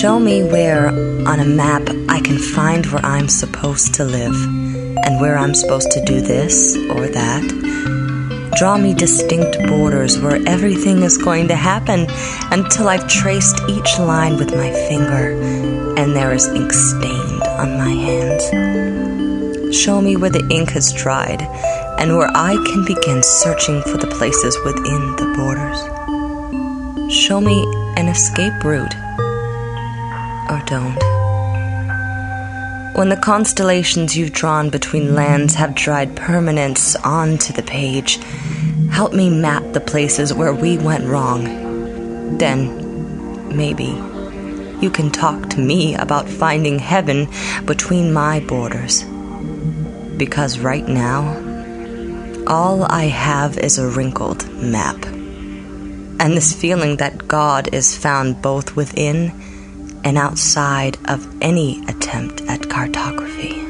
Show me where on a map I can find where I'm supposed to live and where I'm supposed to do this or that. Draw me distinct borders where everything is going to happen until I've traced each line with my finger and there is ink stained on my hands. Show me where the ink has dried and where I can begin searching for the places within the borders. Show me an escape route. Or don't. When the constellations you've drawn between lands have dried permanence onto the page, help me map the places where we went wrong. Then, maybe, you can talk to me about finding heaven between my borders. Because right now, all I have is a wrinkled map. And this feeling that God is found both within and outside of any attempt at cartography.